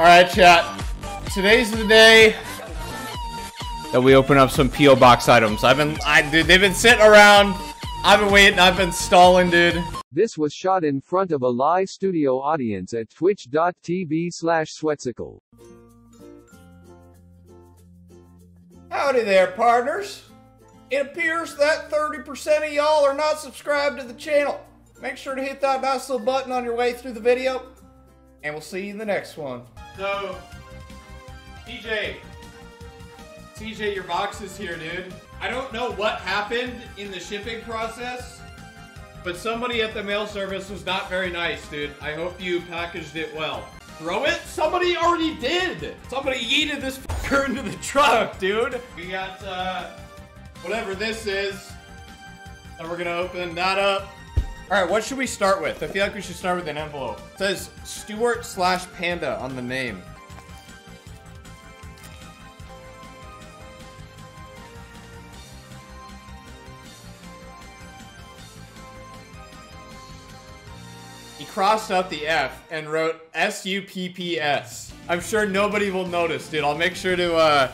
Alright, chat. Today's the day that we open up some P.O. Box items. They've been sitting around. I've been waiting. I've been stalling, dude. This was shot in front of a live studio audience at twitch.tv/Sweatcicle. Howdy there, partners. It appears that 30% of y'all are not subscribed to the channel. Make sure to hit that nice little button on your way through the video, and we'll see you in the next one. So, CJ, your box is here, dude. I don't know what happened in the shipping process, but somebody at the mail service was not very nice, dude. I hope you packaged it well. Throw it? Somebody already did! Somebody yeeted this fucker into the truck, dude! We got, whatever this is, and we're gonna open that up. Alright, what should we start with? I feel like we should start with an envelope. It says Stuart/Panda on the name. He crossed out the F and wrote S-U-P-P-S. I'm sure nobody will notice, dude. I'll make sure to,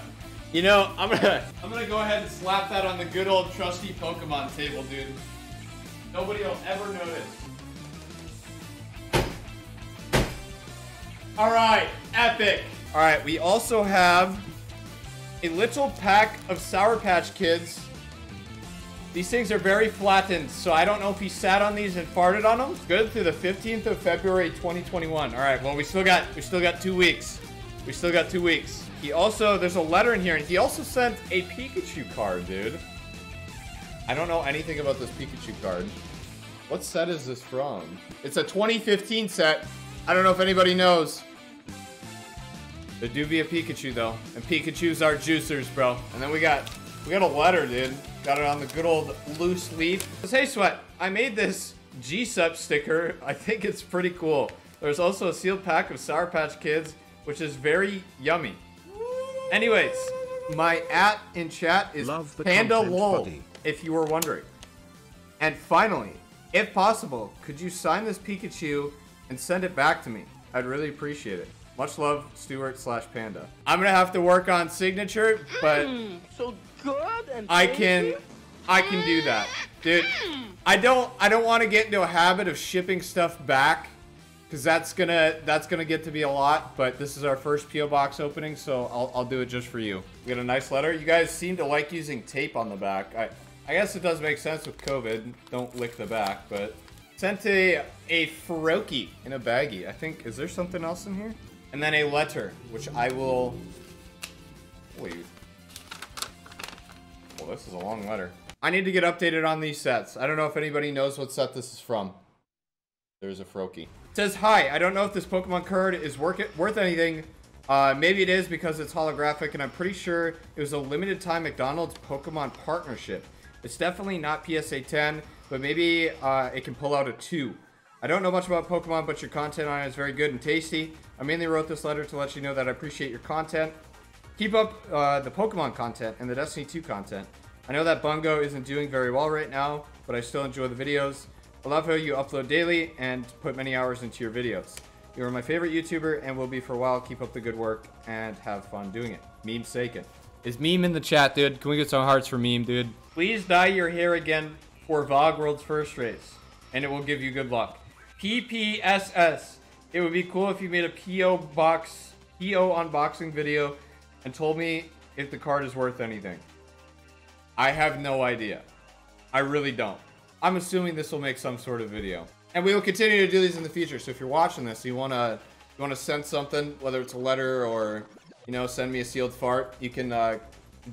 you know, I'm gonna go ahead and slap that on the good old trusty Pokemon table, dude. Nobody will ever notice. Alright, epic. Alright, we also have a little pack of Sour Patch Kids. These things are very flattened, so I don't know if he sat on these and farted on them. Good through the 15th of February, 2021. Alright, well, we still got 2 weeks. We still got 2 weeks. He also, there's a letter in here, and he also sent a Pikachu card, dude. I don't know anything about this Pikachu card. What set is this from? It's a 2015 set. I don't know if anybody knows. There do be a Pikachu though, and Pikachu's our juicers, bro. And then we got a letter, dude. Got it on the good old loose leaf. It says, hey Sweat, I made this G-Sup sticker. I think it's pretty cool. There's also a sealed pack of Sour Patch Kids, which is very yummy. Anyways, my at in chat is PandaLul. If you were wondering. And finally, if possible, could you sign this Pikachu and send it back to me? I'd really appreciate it. Much love, Stuart/Panda. I'm gonna have to work on signature, but so good and I can do that, dude. I don't want to get into a habit of shipping stuff back, because that's gonna get to be a lot. But this is our first P.O. box opening, so I'll do it just for you. We got a nice letter. You guys seem to like using tape on the back. I guess it does make sense with COVID. Don't lick the back, but... Sent a Froakie in a baggie. I think, is there something else in here? And then a letter, which I will... Wait. Well, this is a long letter. I need to get updated on these sets. I don't know if anybody knows what set this is from. There's a Froakie. It says, hi, I don't know if this Pokemon card is worth anything. Maybe it is because it's holographic, and I'm pretty sure it was a limited time McDonald's Pokemon partnership. It's definitely not PSA 10, but maybe it can pull out a 2. I don't know much about Pokemon, but your content on it is very good and tasty. I mainly wrote this letter to let you know that I appreciate your content. Keep up the Pokemon content and the Destiny 2 content. I know that Bungo isn't doing very well right now, but I still enjoy the videos. I love how you upload daily and put many hours into your videos. You are my favorite YouTuber and will be for a while. Keep up the good work and have fun doing it. Meme's taken. Is Meme in the chat, dude? Can we get some hearts for Meme, dude? Please dye your hair again for VOG World's First Race, and it will give you good luck. PPSS. It would be cool if you made a PO unboxing video and told me if the card is worth anything. I have no idea. I really don't. I'm assuming this will make some sort of video. And we will continue to do these in the future. So if you're watching this, you wanna send something, whether it's a letter or, you know, send me a sealed fart, you can.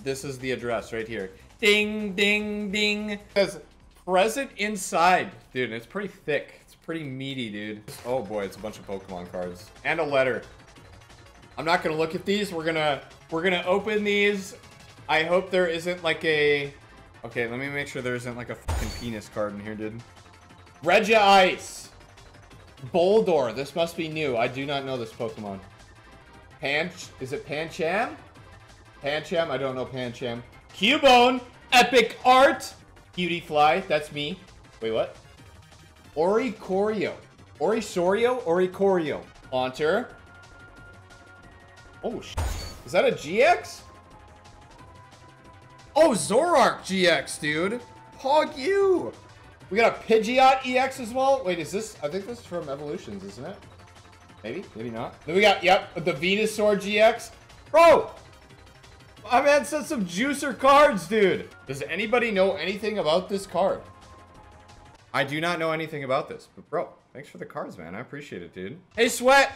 This is the address right here. Ding, ding, ding. It says present inside, dude. It's pretty thick. It's pretty meaty, dude. Oh boy, it's a bunch of Pokemon cards and a letter. I'm not gonna look at these. We're gonna open these. I hope there isn't like a. Okay, let me make sure there isn't like a fucking penis card in here, dude. Regice, Boldor. This must be new. I do not know this Pokemon. Is it Pancham? Pancham? I don't know Pancham. Cubone. Epic Art. Cutie Fly. That's me. Wait, what? Oricorio. Oricorio. Haunter. Oh, shit. Is that a GX? Oh, Zorark GX, dude. Hog you. We got a Pidgeot EX as well. Wait, is this? I think this is from Evolutions, isn't it? Maybe, maybe not. Then we got, yep, the Venusaur GX. Bro, my man sent some juicer cards, dude. Does anybody know anything about this card? I do not know anything about this, but bro, thanks for the cards, man. I appreciate it, dude. Hey, Sweat.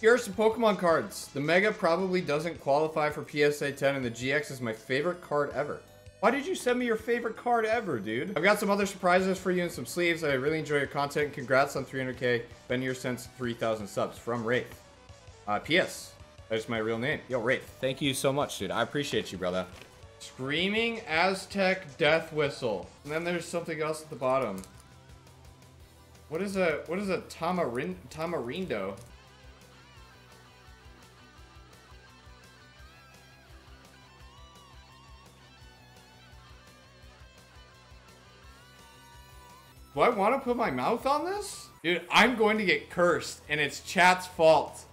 Here are some Pokemon cards. The Mega probably doesn't qualify for PSA 10, and the GX is my favorite card ever. Why did you send me your favorite card ever, dude? I've got some other surprises for you and some sleeves. I really enjoy your content. Congrats on 300K. Been here since 3,000 subs. From Wraith. P.S. That's my real name. Yo, Wraith. Thank you so much, dude. I appreciate you, brother. Screaming Aztec Death Whistle. And then there's something else at the bottom. What is a tamarindo? Do I want to put my mouth on this? Dude, I'm going to get cursed, and it's chat's fault.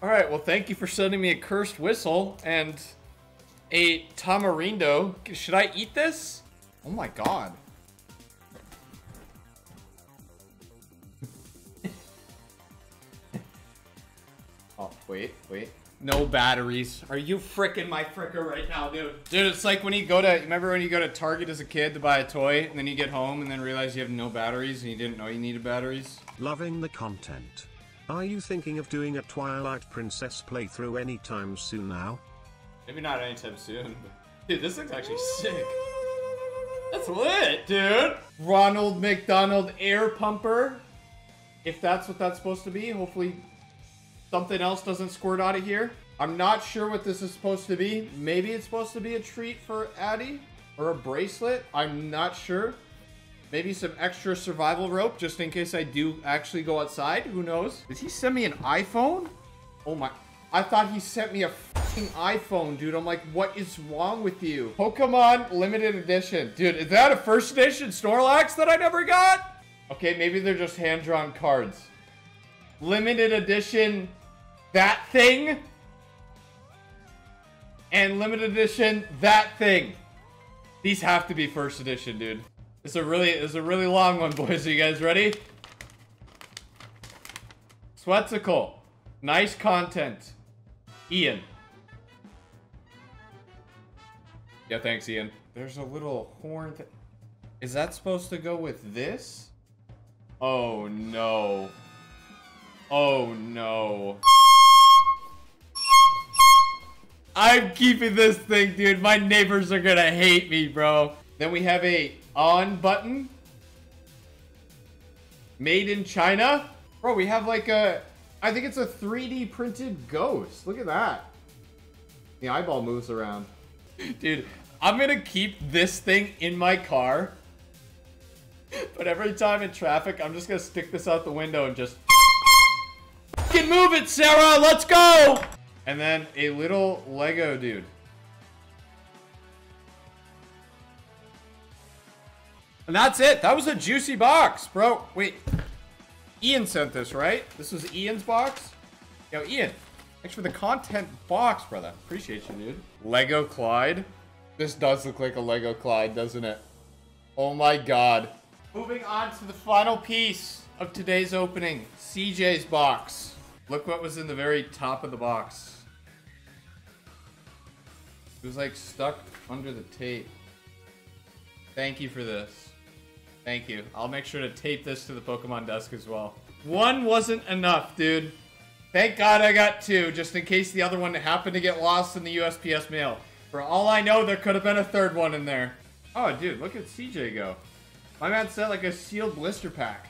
All right, well, thank you for sending me a cursed whistle and a tamarindo. Should I eat this? Oh my God. Oh, wait. No batteries. Are you frickin' my fricker right now, dude? Dude, it's like when you go to, remember when you go to Target as a kid to buy a toy, and then you get home and then realize you have no batteries and you didn't know you needed batteries? Loving the content. Are you thinking of doing a Twilight Princess playthrough anytime soon now? Maybe not anytime soon, but dude, this looks actually sick. That's lit, dude! Ronald McDonald air pumper. If that's what that's supposed to be, hopefully something else doesn't squirt out of here. I'm not sure what this is supposed to be. Maybe it's supposed to be a treat for Addie or a bracelet. I'm not sure. Maybe some extra survival rope just in case I do actually go outside. Who knows? Did he send me an iPhone? Oh my. I thought he sent me a fucking iPhone, dude. I'm like, what is wrong with you? Pokemon limited edition. Dude, is that a first edition Snorlax that I never got? Okay, maybe they're just hand-drawn cards. Limited edition... that thing and limited edition that thing. These have to be first edition, dude. It's a really long one, boys. Are you guys ready? Sweatcicle, nice content, Ian. Yeah, thanks, Ian. There's a little horn thing. Is that supposed to go with this? Oh no. Oh no. I'm keeping this thing, dude. My neighbors are gonna hate me, bro. Then we have a on button. Made in China. Bro, we have like a... I think it's a 3D printed ghost. Look at that. The eyeball moves around. Dude, I'm gonna keep this thing in my car. But every time in traffic, I'm just gonna stick this out the window and just... fucking move it, Sarah! Let's go! And then a little Lego dude. And that's it. That was a juicy box, bro. Wait. Ian sent this, right? This was Ian's box? Yo, Ian. Thanks for the content box, brother. Appreciate you, dude. Lego Clyde. This does look like a Lego Clyde, doesn't it? Oh my God. Moving on to the final piece of today's opening. CJ's box. Look what was in the very top of the box. It was like stuck under the tape. Thank you for this. Thank you. I'll make sure to tape this to the Pokemon desk as well. One wasn't enough, dude. Thank God I got two, just in case the other one happened to get lost in the USPS mail. For all I know, there could have been a third one in there. Oh, dude, look at CJ go. My man sent like a sealed blister pack.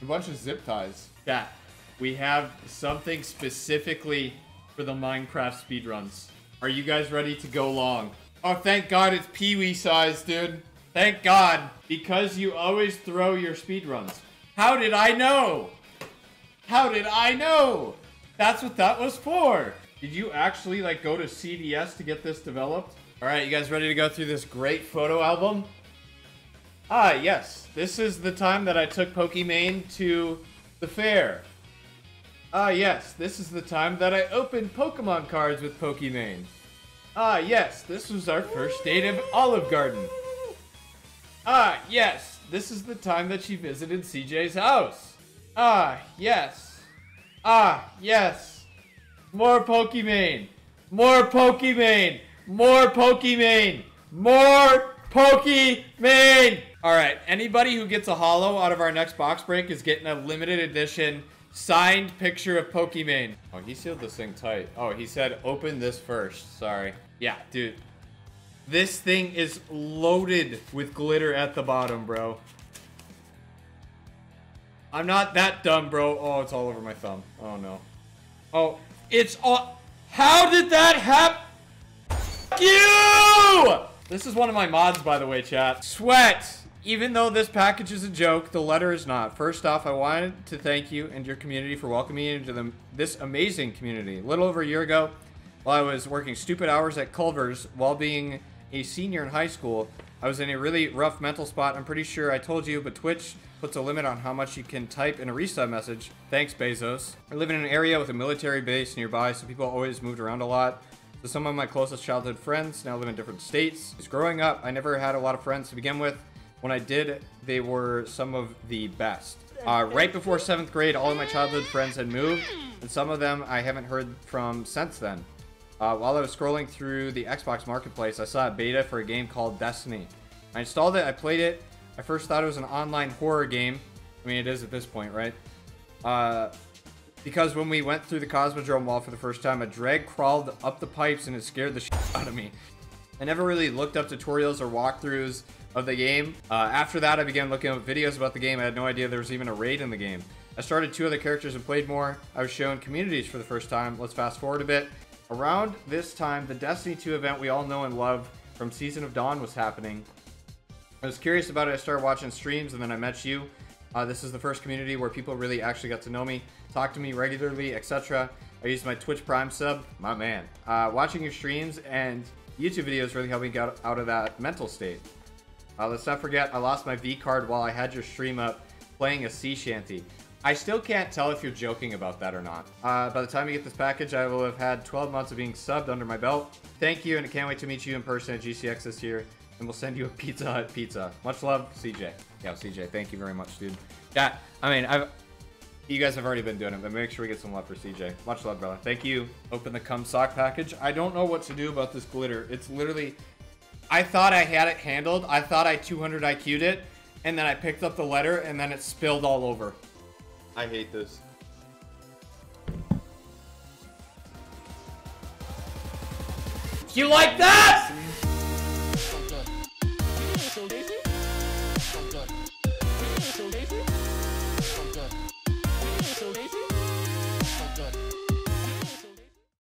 A bunch of zip ties. That. We have something specifically for the Minecraft speedruns. Are you guys ready to go long? Oh, thank God it's peewee size, dude. Thank God. Because you always throw your speedruns. How did I know? How did I know? That's what that was for. Did you actually, like, go to CVS to get this developed? All right, you guys ready to go through this great photo album? Ah, yes. This is the time that I took Pokimane to The fair. Ah yes, this is the time that I opened Pokemon cards with Pokimane. Ah yes, this was our first date of Olive Garden. Ah yes, this is the time that she visited CJ's house. Ah yes. Ah yes. More Pokimane. More Pokimane. More Pokimane. More Pokimane! Alright, anybody who gets a holo out of our next box break is getting a limited edition signed picture of Pokimane. Oh, he sealed this thing tight. Oh, he said open this first. Sorry. Yeah, dude. This thing is loaded with glitter at the bottom, bro. I'm not that dumb, bro. Oh, it's all over my thumb. Oh, no. Oh, it's all... How did that happen? F*** you! This is one of my mods, by the way, chat. Sweat! Even though this package is a joke, the letter is not. First off, I wanted to thank you and your community for welcoming me into this amazing community. A little over a year ago, while I was working stupid hours at Culver's while being a senior in high school, I was in a really rough mental spot. I'm pretty sure I told you, but Twitch puts a limit on how much you can type in a resub message. Thanks, Bezos. I live in an area with a military base nearby, so people always moved around a lot. So some of my closest childhood friends now live in different states. Just growing up, I never had a lot of friends to begin with. When I did, they were some of the best. Right before 7th grade, all of my childhood friends had moved, and some of them I haven't heard from since then. While I was scrolling through the Xbox Marketplace, I saw a beta for a game called Destiny. I installed it, I played it. I first thought it was an online horror game. I mean, it is at this point, right? Because when we went through the Cosmodrome wall for the first time, a dreg crawled up the pipes and it scared the shit out of me. I never really looked up tutorials or walkthroughs of the game. After that, I began looking up videos about the game. I had no idea there was even a raid in the game. I started 2 other characters and played more. I was shown communities for the first time. Let's fast forward a bit. Around this time, the Destiny 2 event we all know and love from Season of Dawn was happening. I was curious about it. I started watching streams and then I met you. This is the first community where people really actually got to know me, talk to me regularly, etc. I used my Twitch Prime sub, my man. Watching your streams and YouTube videos really helped me get out of that mental state. Let's not forget, I lost my V card while I had your stream up playing a sea shanty. I still can't tell if you're joking about that or not. By the time you get this package, I will have had 12 months of being subbed under my belt. Thank you, and I can't wait to meet you in person at GCX this year. And we'll send you a Pizza Hut pizza. Much love, CJ. Yeah, CJ, thank you very much, dude. Yeah, I mean, you guys have already been doing it, but make sure we get some love for CJ. Much love, brother. Thank you. Open the cum sock package. I don't know what to do about this glitter. It's literally... I thought I had it handled. I thought I 200 IQ'd it. And then I picked up the letter, and then it spilled all over. I hate this. You like that?